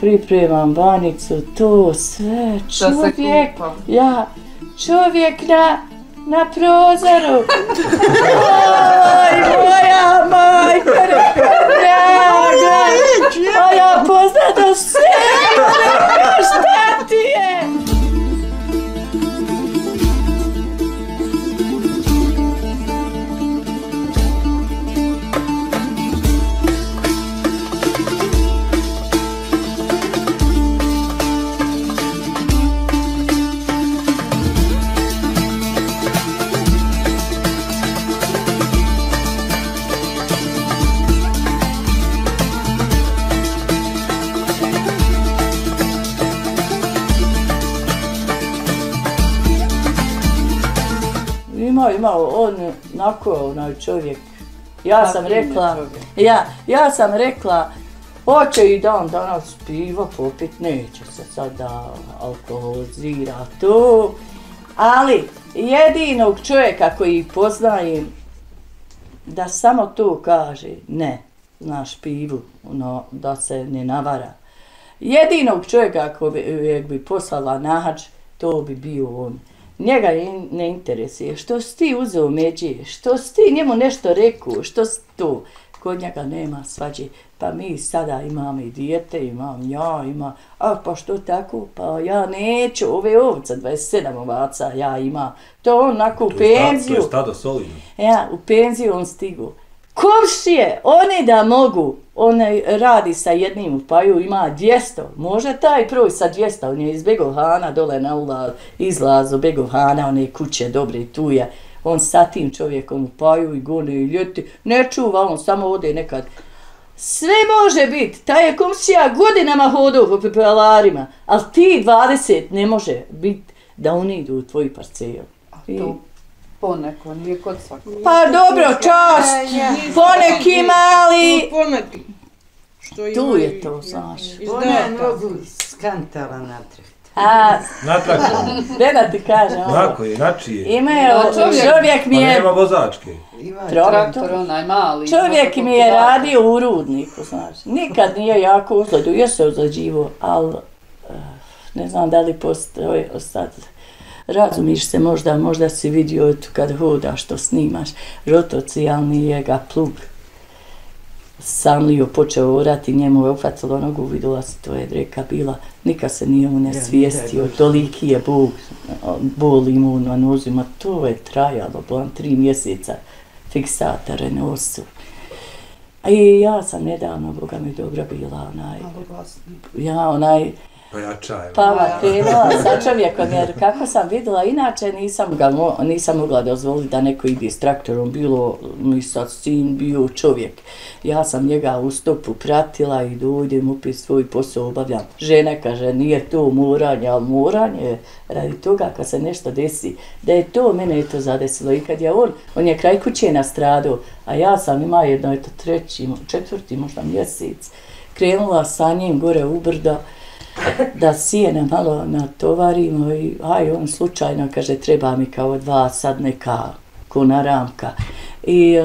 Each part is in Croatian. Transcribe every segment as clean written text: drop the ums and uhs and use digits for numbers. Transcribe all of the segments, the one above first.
pripremam banicu, to sve, čovjek na prozoru. Oj, moja majka, draga, a ja poznato sve, šta ti je? On je onako čovjek, ja sam rekla, hoće i dan danas piva popit, neće se sada alkoholizira to, ali jedinog čovjeka koji poznajem, da samo to kaže, ne, znaš pivu, da se ne navara. Jedinog čovjeka kojeg bi poslala na hađ, to bi bio on. Njega ne interesuje, što si ti uzeo međe, što si ti njemu nešto rekao, što si to. Kod njega nema svađe, pa mi sada imamo i dijete, imam ja, pa što tako, pa ja neću, ove ovce, 27 ovaca ja imam. To on onako u penziju, u penziju on stigu. Komšije, oni da mogu, on radi sa jednim u Paju, ima 200, može taj proj sa 200, on je iz Begov Hana, dole na izlazu Begov Hana, one kuće dobre tu je, on sa tim čovjekom u Paju i gone i ljeti, ne čuva, on samo ode nekad. Sve može biti, taj je komšija godinama hodao po pepelarima, ali ti 20 ne može biti da oni idu u tvoju parcelu. Poneko, nije kod svakog. Pa dobro, čast, poneki mali. Tu je to, znaš. Izdaj nogu skantala natrag. Natrag sam. Deda ti kaže ovo. Znako je, znači je. Imao čovjek mi je... Pa nema vozačke. Traktor, onaj mali. Čovjek mi je radio u rudniku, znaš. Nikad nije jako uzgledio, još se uzgledio, ali ne znam da li postoje ostatak. Razumiš se, možda si vidio kad hodaš, to snimaš, rotocijalni je ga plug sanlio, počeo orati, njemu je ufacilo nogu, vidjela si, to je reka bila, nikad se nije unesvijestio, toliki je bol imao na nozima, to je trajalo, bolam 3 mjeseca fiksatore nosu. I ja sam nedavno, boga mi dobra bila, onaj, Pava krenula sa čovjekom, jer kako sam vidjela, inače nisam mogla dozvoliti da neko ide s traktorom, bilo mi sad sin, bio čovjek. Ja sam njega u stopu pratila i dođem, opet svoj posao obavljam. Žena kaže, nije to moranje, ali moranje radi toga kad se nešto desi. Da je to, mene je to zadesilo. I kad je on je kraj kuće nastradao, a ja sam imala jedno, eto, 3., 4. možda mjesec. Krenula sa njim gore u brda, da sijene malo natovarimo i on slučajno kaže treba mi kao 2 sad neka kuna ramka i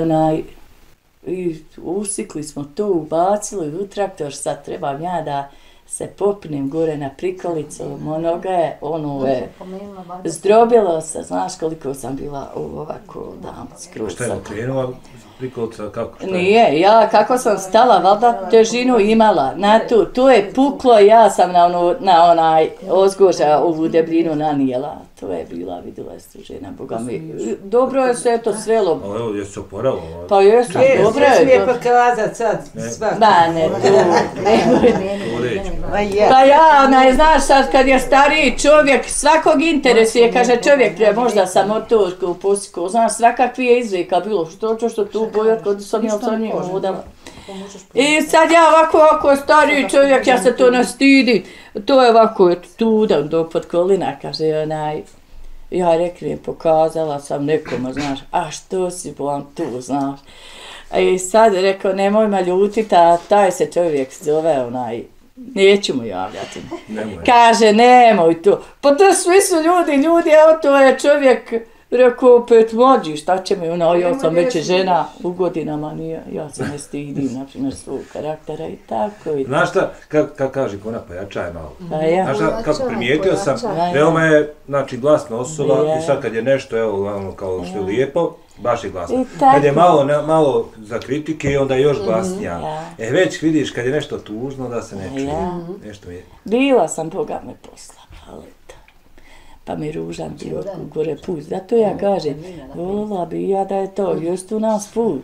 usikli smo to, ubacili u traktor, sad trebam ja da se popnem gore na prikolicu, onoga je, ono je zdrobilo se, znaš koliko sam bila ovako damas kruca. Šta je okrenula prikolica, kako šta je? Nije, ja kako sam stala, valjda težinu imala, na tu, to je puklo, ja sam na onaj ozgoža ovu debljinu nanijela, to je bila, vidjela je žena, boga mi, dobro je se to svelo. Ali evo, jesi se oporalo? Pa jesu, dobro je. Svijet pokazat sad, svakako. Ma ne, to, nemoj. Pa ja, znaš sad kad je stariji čovjek, svakog interesuje, kaže čovjek, možda sam od to posiko, znaš, svakakvi je izvijeka bilo, što tu bojat, kada sam ja sa njim hodala. I sad ja ovako stariji čovjek, ja se to ne stidim, to je ovako, tu do pod kolina, kaže onaj. Ja rekli, pokazala sam nekoma, znaš, a što si bolam tu, znaš. I sad rekao, nemoj me ljutit, a taj se čovjek zove onaj. Neću mu javljati. Kaže, nemoj to. Pa to svi su ljudi, evo to je čovjek Rekao, opet mlađi, šta će mi ona, ja sam već žena u godinama, nije, ja se ne stidim, naprimjer, svog karaktera i tako i tako. Znaš šta, kako kaže ona, pojačaj malo. Znaš šta, kako primijetio sam, veoma je, znači, glasna osoba i sad kad je nešto, evo, kao što je lijepo, baš je glasna. Kad je malo za kritike, onda je još glasnija. E, već vidiš, kad je nešto tužno, onda se ne čuje, nešto je. Bila sam, Boga me poslala, ali... pa mi ružan ti gore put. Zato ja kažem, volila bi ja da je to, još tu nas put.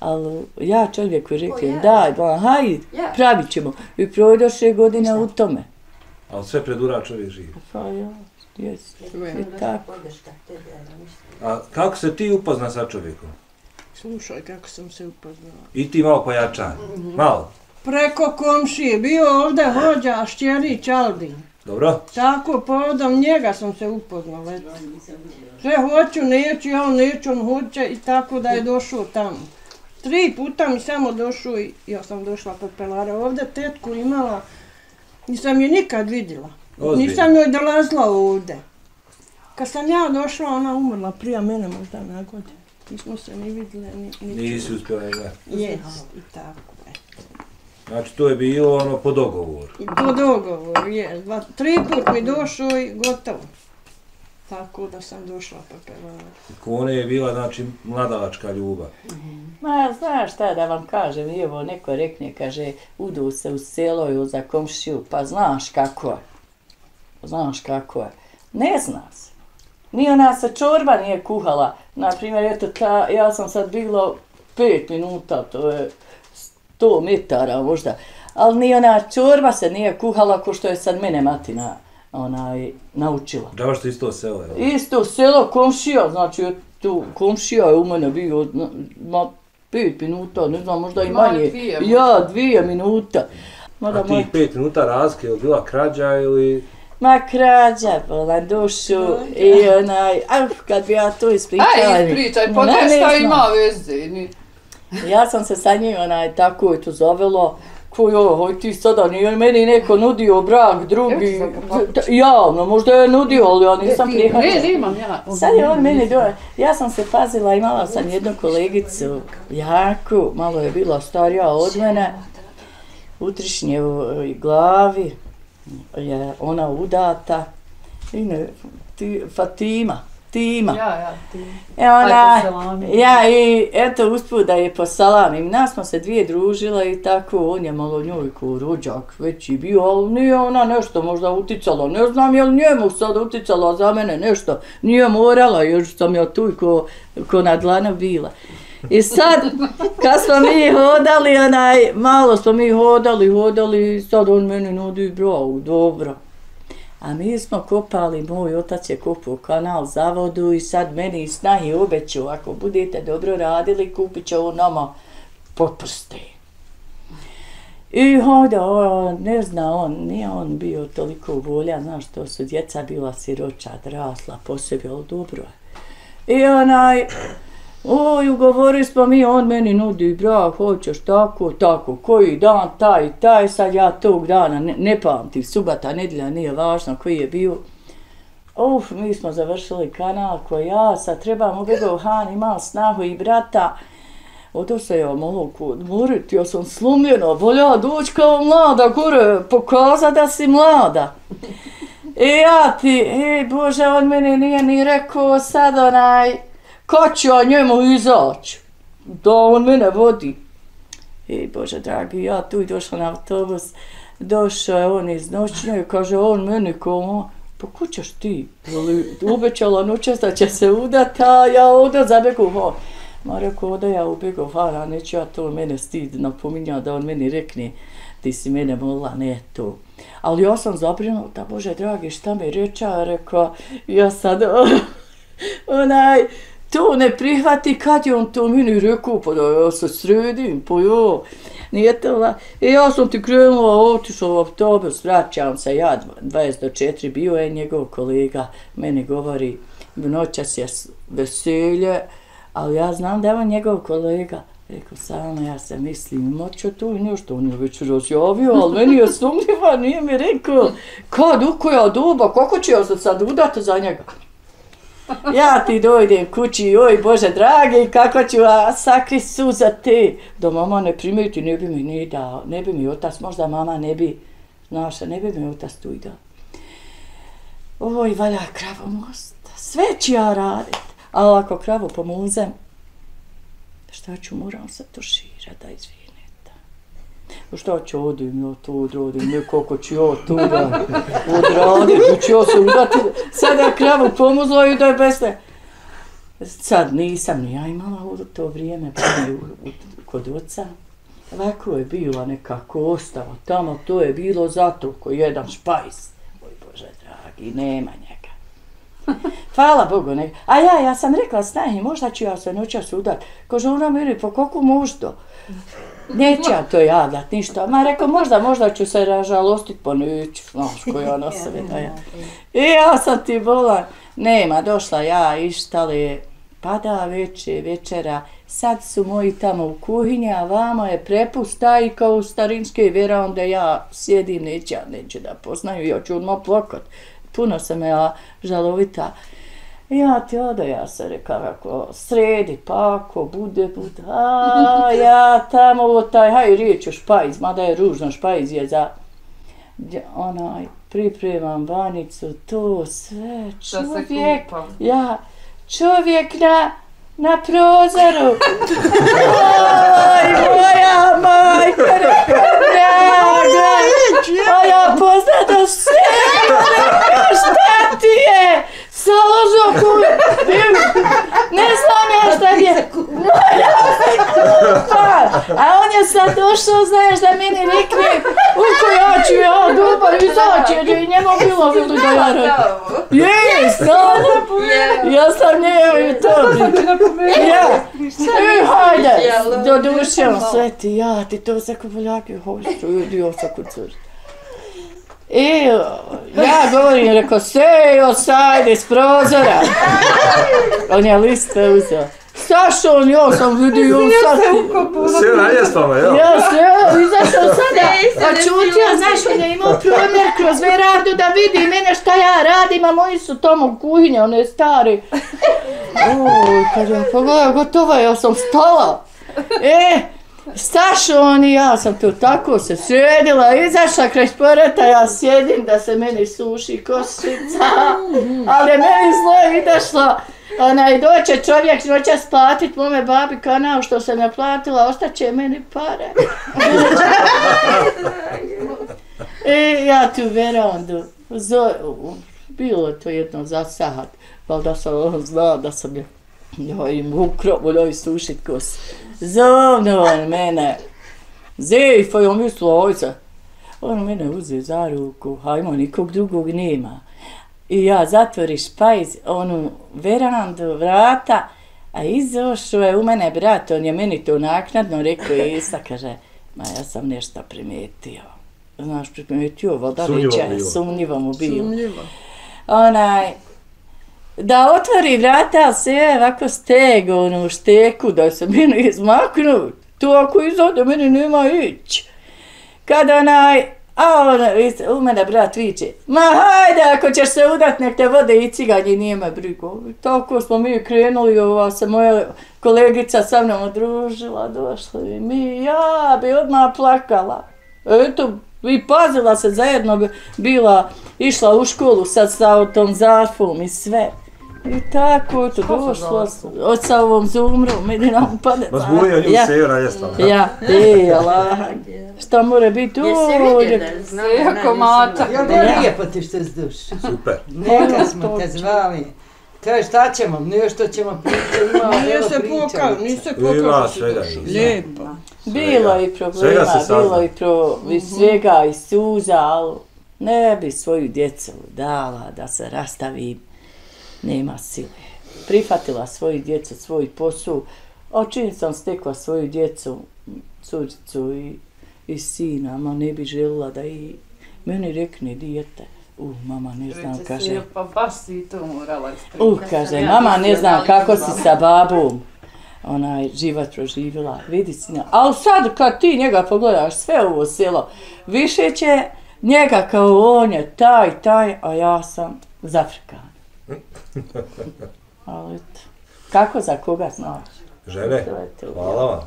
Ali ja čovjeku reklim, daj, hajde, pravit ćemo. I prođoše godina u tome. Ali sve predura čovjek živi. Pa ja, jes, i tako. A kako se ti upozna sa čovjekom? Slušaj, kako sam se upoznala. I ti malo pojačan, malo? Preko komšije, bio ovdje hođa Šćerić Aldin. Dobro. Tako, povodom njega sam se upoznala. Sve hoću, neću, ja neću, on hoće i tako da je došao tamo. 3 puta mi samo došao i ja sam došla Pepelare. Ovdje tetku imala, nisam je nikad vidjela. Nisam joj dolazila ovdje. Kad sam ja došla, ona umrla prije mene možda na godinu. Nismo se ni vidjeli, ni čuli. Nisi uspjela je gledati. Jest, i tako. Znači, to je bilo ono po dogovoru. Po dogovoru, je. 3 put mi došao i gotovo. Tako da sam došla Pepelare. Kone je bila, znači, mladalačka ljubav. Ma, znaš šta da vam kažem, evo, neko rekne, kaže, udu se u selo i za komšiju, pa znaš kako je. Znaš kako je. Ne zna se. Ni ona se čorba nije kuhala. Naprimjer, eto, ja sam sad bila 5 minuta, to je... 100 metara možda, ali ni ona čorba se nije kuhala ko što je sad mene matina naučila. Dava što isto selo je? Isto selo, komšija, znači komšija je u mene bio 5 minuta, ne znam, možda i manje. Ja, 2 minuta. A tih 5 minuta razlike, je li bila krađa ili... Ma krađa, ona došao i onaj, kad bi ja to ispričala... Aj, ispričaj, pa nešta ima veze. Ja sam se sa njim, tako je to zavela, ko joj, ti sada, nije meni neko nudio brak, drugi, javno, možda je nudio, ali ja nisam prihvatila. Ne, imam ja. Sad je on meni došao, ja sam se pazila, imala sam jednu kolegicu, jako, malo je bila starija od mene, utrišnje u glavi, je ona udata, Fatima. Tima. Ja i eto uspud da je posalamim. Nas smo se dvije družila i tako, on je malo njoj kao rođak već i bio, ali nije ona nešto možda uticala, ne znam je li njemu sad uticala za mene nešto, nije morala, još sam ja tu ko na dlanu bila. I sad, kad smo mi hodali, malo smo mi hodali, sad on meni nudi bravo, dobro. A mi smo kopali, moj otac je kopao kanal za vodu i sad meni snahi obećao, ako budete dobro radili, kupit će on nama potprste. I onda, ne zna on, nije on bio toliko voljan, znaš što su djeca bila siroča, drasla po sebi, ali dobro je. I oj, ugovorili smo mi, on meni nudi, brak, hoćeš tako, koji dan, taj, sad ja tog dana ne pamtim, subota, nedjelja, nije važno koji je bio. Uf, mi smo završili kanal koji ja, sad trebam u Begov Hani, imam snahu i brata. Oto se ja malo odmoriti, ja sam slomljena, volja doći kao mlada gore, pokaza da si mlada. I ja ti, ej Bože, on meni nije ni rekao sad ko ću ja njemu izaći, da on mene vodi. I Bože dragi, ja tu došla na autobus, došao je on iz noćnje i kaže on meni kao, pa ko ćeš ti? Obećala noćas da će se udati, a ja oda za Begov Hanu. Ma rekao, oda ja u Begov Hanu, neću ja to, mene stid napominja da on meni rekne, ti si mene molila, ne to. Ali ja sam zabrinuta, Bože dragi, šta mi reče, rekao, ja sad, to ne prihvati, kad je on to meni rekao, pa da ja se sredim, pa jo, nije to. I ja sam ti krenula, otišla u autobus, vraćam se, ja 24, bio je njegov kolega, meni govori, noćas je veselje, ali ja znam da je on njegov kolega. Rekao, samo ja se mislim, moću to i nešto, on je već razjavio, ali meni je sumnjiva, nije mi rekao, kad, u koja doba, kako ću ja sad udati za njega? Ja ti dojdem kući, joj Bože dragi, kako ću sakrit suza te. Da mama ne primijeti, ne bi mi ni dao, ne bi mi otac, možda mama ne bi, znaš, ne bi mi otac tu i dao. Ovoj valja kravomost, sve ću ja radit, ali ako kravu pomuzem, šta ću, moram se tuširat, da izvijem. Šta ću odim, ja to odradim, nekako ću ja to odradim, ću ja se udati, sad ja kravu pomuzla i da je besne. Sad nisam ni ja imala u to vrijeme, kod oca. Ovako je bila nekako ostala tamo, to je bilo zato ko jedan špajs. Oj Bože dragi, nema njega. Hvala Bogu nek. A ja sam rekla snahi, možda ću ja se noćas udat. Ko žena miri, po koliko možda? Neću ja to javljati, ništa. Ma rekao, možda ću se ražalostit, pa neću, znaš ko je ona sveta. I ja sam ti bolan. Nema, došla ja, ištale, pada večera, sad su moji tamo u kuhinji, a vama je prepusta i kao u starinske vera, onda ja sjedim, neću da poznaju, ja ću odmah plakati. Puno sam ja žalovita. Ja ti odo, ja se rekao, sredi, pa ako bude, a ja tamo, taj, haj, riječ o špajz, mada je ružno, špajz je za, onaj, pripremam banicu, to sve, čovjek, ja, čovjek na prozoru, oj, moja majka, a ja poznata sve, šta ti je? Založio kuj, ne znam ja šta je, moja mi kupa, a on je sad došao, znaš da meni rekli, uko ja ću ja dobar izaći, jer je njemu bilo da ja radim. Jej, sad, ja sam njeo i to, hajde, dodušeno sve ti, ja ti to za kupoljake hoću, udio sa kucuri. I ja govorim, rekao, sejo, sajde iz prozora. On je liste uzeo. Sašo, on, ja sam vidio, sad ti... Sjeo na ljestama, jel? Ja, sjeo, izašao sada. A čutio, znaš, on je imao promjer kroz veradu da vidi mene šta ja radim, a moji su tamo u kuhinji, one stari. Uj, kada ja pogledam, gotova, ja sam stala. Stašo on i ja sam tu tako se sjedila, izašla kraj šporeta, ja sjedim da se meni suši košica, ali meni zlo idašla. Doće čovjek, noće splatit mome babi kanal što sam je platila, ostaće meni pare. I ja tu verandu, bilo je to jedno za sad, valjda sam znala da sam je im ukrovo i sušit kosu. Zovno on mene, zifo je omislio ojca. On mene uze za ruku, hajmo, nikog drugog nema. I ja zatvori špajz, onu verandu, vrata, a izošao je u mene brat, on je meni to naknadno rekao Isa, kaže, ma ja sam nešto primijetio. Znaš, primijetio, voda neće, sumnjivo mu bilo. Sumnjivo. Onaj... Da otvori vrata, sve ovako stega, ono, šteku, da se mene izmaknu, to ako izode, mene nema ići. Kad onaj, a ono, u mene brat viče, ma hajde, ako ćeš se udat, nek te vode i ciganje, nije me brigo. Tako smo mi krenuli, ova se moja kolegica sa mnom odružila, došla i mi, ja bi odmah plakala. Eto, i pazila se zajedno, bila, išla u školu sad sa tom zarfom i sve. I tako, to došlo, od sa ovom zumrom, meni nam pade zarf. Vas bulio njim sejera jestav. Ja, jela, šta more biti ovdje. Sejako mata. Ja ne lijepo ti što zduš. Super. Neka smo te zvali. Kaj, šta ćemo? Nešto ćemo pričati, imao lijelo pričalica. Niste pokali se duši. Lijepo. Bilo i problema, bilo i svega, i suza, ali ne bi svoju djecu dala da se rastavi. Nema sile. Prihvatila svoju djecu, svoj posao. Očin sam stekla svoju djecu, curicu i sina, ma ne bi želila da i meni rekne dijete. Mama, ne znam, kaže... Pa baš si to morala isprikati. Kaže, mama, ne znam kako si sa babom život proživjela, vidi sina. Ali sad kad ti njega pogledaš, sve ovo selo, više će njega kao on je taj, a ja sam zafrikana. ali kako za koga znaš. Žene, hvala vam.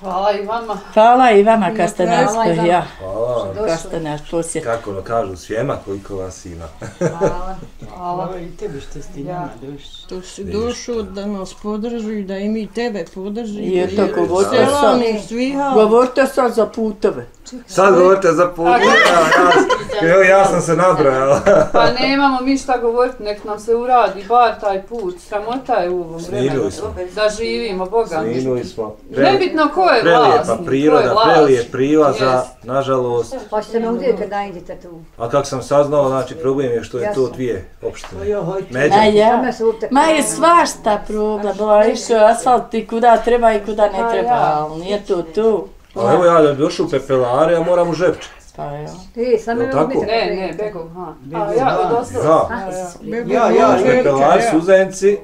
Hvala i vama. Hvala i vama, Kastanarsko, ja. Hvala vam. Kastanarsko osjeti. Kako kažu svijema koliko vas ima. Hvala. Hvala i tebi što ste njima došli. Došao da nas podrži, da i mi tebe podrži. I to govorite sad za putove. Sad govorite za putove. Evo ja sam se nabrojala. Pa nemamo mi šta govoriti, nek nam se uradi bar taj put. Sramota je u ovom vremenu. Da živimo, Boga mi. Snimili smo. Nebitno ko je vlast. Prelijepa priroda, prelijep prilaza, nažalost. Pa ćete me udjeti da idete tu. A kak sam saznala, znači problem je što je to dvije opštine. Ma je svašta problem, išao je asfalt i kuda treba i kuda ne treba, ali nije to tu. Ali evo ja da bi došao u Pepelare, ja moram u Žepče. Pa evo. Ti, sam ne mogu biti. Ne, Begov Hana. Ja, od osnovu. Ja, Pepelari su Uzenci,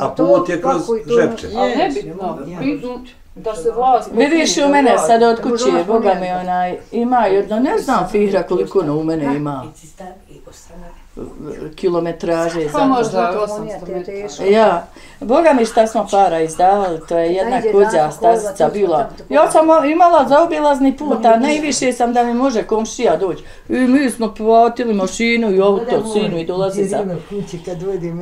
a put je kroz Žepče. Ali nebitno, da se vlast... Vidiš u mene sad od kuće, Boga mi onaj, ima jedno, ne znam fihra koliko ono u mene ima. Kilometraže. Pa možda 800 metara. Ja. Boga mi šta smo para izdavali, to je jedna kođa stazica bila. Ja sam imala zaobilazni put, a najviše sam da mi može komšija doći. I mi smo platili mašinu i auto, sinu i dolazi za...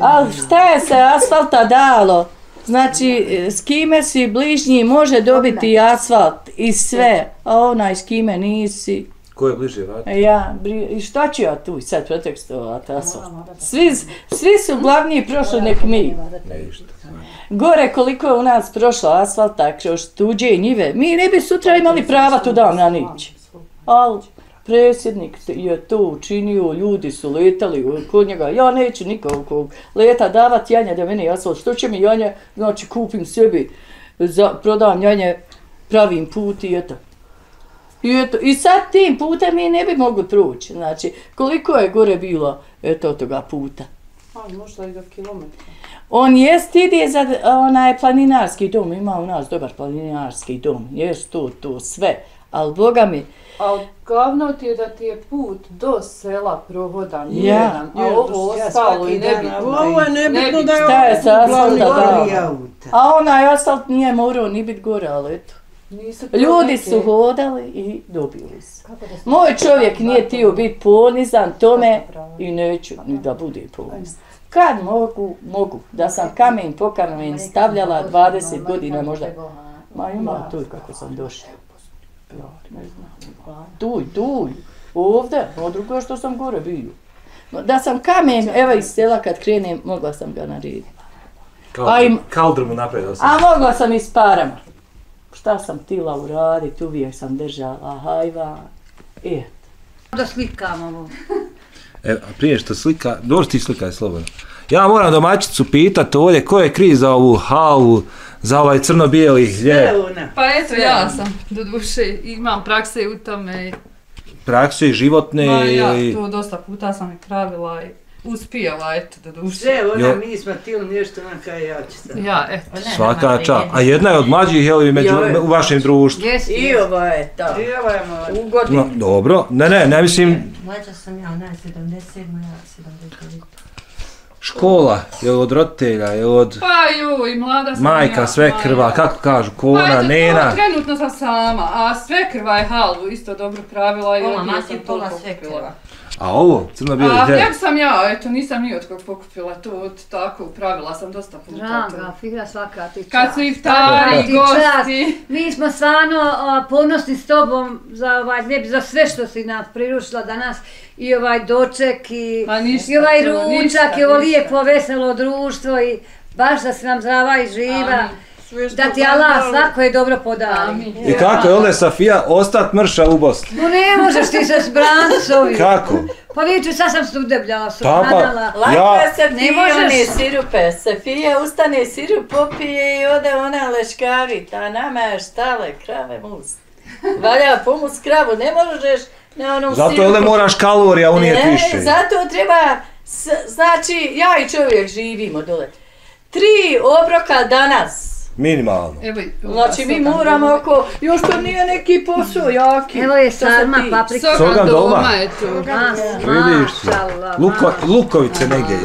Ali šta je se asfalta dalo? Znači, s kime si bližnji može dobiti asfalt i sve, a onaj s kime nisi. Ko je bliže vratiti? Ja, i šta ću ja tu sad protekstovati asfalt? Svi su glavniji prošli nek mi. Gore koliko je u nas prošlo asfalta, kroz tuđe i njive, mi ne bi sutra imali prava tu dan na nić. Ali predsjednik je to učinio, ljudi su letali kod njega, ja neću nikog leta davat janja da meni asfalt, što će mi janja, znači kupim sebi, prodam janje, pravim put i eto. I sad tim putem mi ne bi mogli proći, znači koliko je gore bilo od toga puta. Ali možda i do kilometra. On jest ide za onaj planinarski dom, ima u nas dobar planinarski dom, jest to sve, ali Boga mi... Ali glavno ti je da ti je put do sela prohodan, jedan, a ovo ostalo i nebitno. Ovo je nebitno da je ovo... Šta je sa asfalta dao? A onaj asfalt nije morao ni biti gore, ali eto. Ljudi su hodali i dobili se. Moj čovjek nije htio biti ponizan tome i neću ni da bude ponizan. Kad mogu, da sam kamen po kamen stavljala 20 godina možda. Ma ima tu kako sam došla. Tuj, ovdje, a drugo što sam gore bio. Da sam kamen, evo iz sela kad krenem, mogla sam ga narediti. Kaldrmu napravila sam. A mogla sam i s parama. Šta sam htjela uraditi, uvijek sam držala hajvan, eto. Da slikam ovo. E, a prije što slika, dođi ti slikaj slobodno. Ja moram domaćicu pitati ovdje ko je kriv za ovu halu, za ovaj crno-bijeli hljeb. Pa eto, ja sam, doduše, imam prakse u tome. Prakse i životne? Ma ja, to dosta puta sam i kravila i... Uspijala, eto, da duši. Že, ona mi nismo tijeli nešto, ona kao ja ću sam. Ja, eto. Svaka čast. A jedna je od mlađih, je li, u vašem društvu? I ova je to. I ova je moja. U godinu. Dobro, ne mislim... Mlađa sam ja, ona je 77, ja 79. Škola, je li od roditelja, je li od... Pa joj, mlada sam ja. Majka, svekrva, kako kažu, kona, nena. Pa eto, trenutno sam sama, a svekrva je halu isto dobro pravila i ovdje sam toliko kupila. A ovo, crno-bijeli hljeb? A hljeb sam ja, eto, nisam ni od kog pokupila to, tako, pravila sam dosta puta. Draga, figra svaka ti čast. Kad su iftari, gosti. Mi smo stvarno ponosni s tobom za ovaj hljeb, za sve što si nam priručila danas. I ovaj doček, i ovaj ručak, i ovo lijepo, veselo društvo, i baš da si nam zdrava i živa. Da ti Allah svako je dobro podali. I kako je ovdje Safija ostat mrša u Bosni? No ne možeš ti se zbraniti s ovim. Kako? Pa vidite, sad sam studebljala, suknadala. Lajka se pije one sirupe, Safija ustane sirup, popije i ode ona leškavit, a nama je štale, krave mus. Valja pomus kravu, ne možeš na onom sirupu. Zato ovdje moraš kalorija unijeti više. Ne, zato treba, znači ja i čovjek živimo dole. 3 obroka danas. Minimalno. Znači mi moramo ako, još to nije neki posao jaki. Evo je sarma, paprika. Sogan doma. Vidiš se. Lukovice negdje.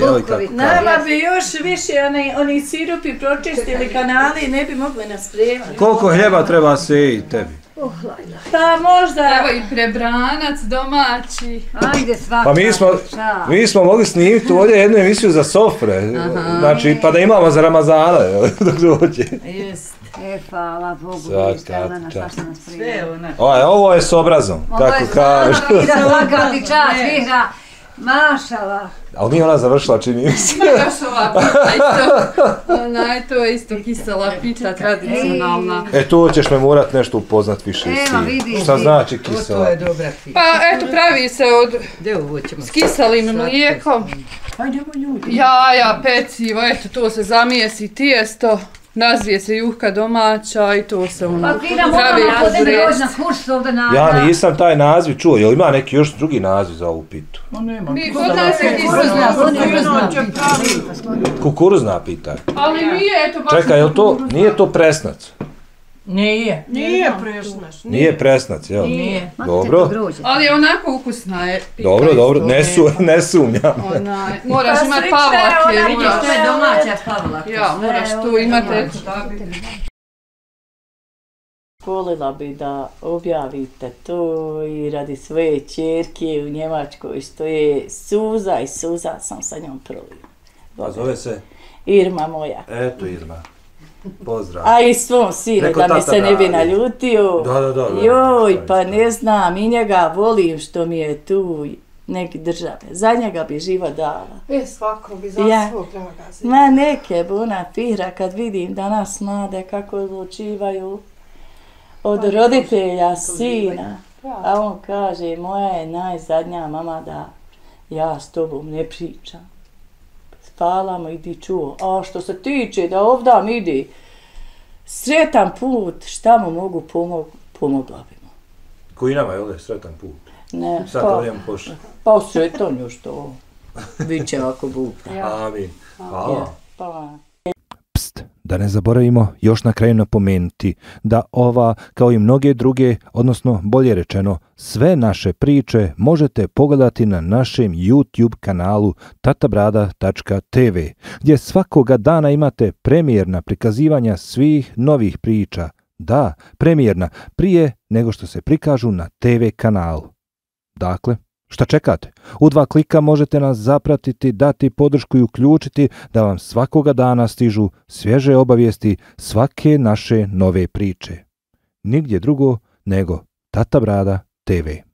Nama bi još više oni sirupi pročistili kanali, ne bi mogli nas spremati. Koliko hljeba treba se i tebi? Pa možda. Evo i prebranac domaći. Ajde svaka. Pa mi smo mogli snimiti ovdje jednu emisiju za sofre. Znači pa da imamo za Ramazane. Dok dođe. Jeste. E hvala Bogu. Ovo je s obrazom. Kako kažu. Ovo je s obrazom. I da svaka dičač vihra. Mašala. Ali nije ona završila, čini mi se. Još ovako, to je isto kisela pića, tradicionalna. E tu ćeš me morat nešto upoznat više s tim. Šta znači kisela? To je dobra pića. Pa eto, pravi se od s kiselim mlijekom, jaja, pecivo, eto to se zamijesi tijesto. Nazvije se juhka domaća i to se ono pravi razrez. Ja nisam taj naziv čuo, jel ima neki još drugi naziv za ovu pitu? Mi kod nas je kukuruzna pita. Ali nije to baš... Čekaj, nije to presnac? Nije. Nije presnac. Nije presnac, jel? Nije. Dobro. Ali je onako ukusna je pita. Dobro, dobro, ne sumnjam. Moraš imat pavlake. Vidiš, to je domaća pavlaka. Ja, moraš tu imat eto tako. Volila bi da objavite to i radi svoje čerke u Njemačkoj što je suza i suza sam sa njom prolila. A zove se? Irma moja. Eto Irma. Pozdrav. A i svom sine, da mi se ne bi naljutio. Joj, pa ne znam, i njega volim što mi je tu neki države. Za njega bi živa dala. E, svako bi za svog draga zemlja. Ma neke bona pihra kad vidim danas mlade kako odlučivaju od roditelja, sina. A on kaže, moja je najzadnja mama da ja s tobom ne pričam. Spalamo, idi čuo. A što se tiče da ovdam idi, sretan put, šta mu mogu pomogla bi mu. Koji nama je ovdje sretan put? Ne. Sad ovdje mu pošli. Pa sretan još to. Biće ovako bukla. Amin. Hvala. Da ne zaboravimo još na kraju napomenuti da ova, kao i mnoge druge, odnosno bolje rečeno, sve naše priče možete pogledati na našem YouTube kanalu tatabrada.tv, gdje svakoga dana imate premijerna prikazivanja svih novih priča. Da, premijerna, prije nego što se prikažu na TV kanalu. Dakle, šta čekate? U 2 klika možete nas zapratiti, dati podršku i uključiti da vam svakoga dana stižu svježe obavijesti svake naše nove priče. Nigdje drugo nego Tata Brada TV.